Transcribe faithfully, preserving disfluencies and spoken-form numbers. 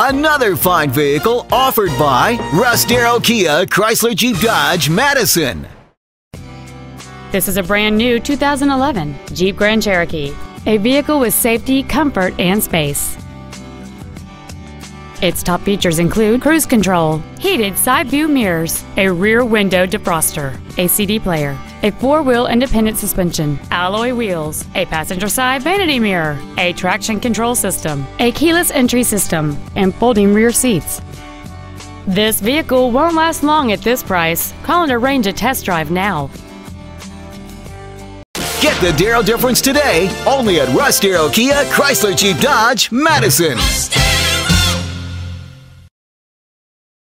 Another fine vehicle offered by Russ Darrow Kia Chrysler Jeep Dodge Madison. This is a brand new two thousand eleven Jeep Grand Cherokee, a vehicle with safety, comfort, and space. Its top features include cruise control, heated side view mirrors, a rear window defroster, a C D player, a four-wheel independent suspension, alloy wheels, a passenger side vanity mirror, a traction control system, a keyless entry system, and folding rear seats. This vehicle won't last long at this price. Call and arrange a test drive now. Get the Darrow difference today, only at Russ Darrow Kia Chrysler Jeep Dodge Madison.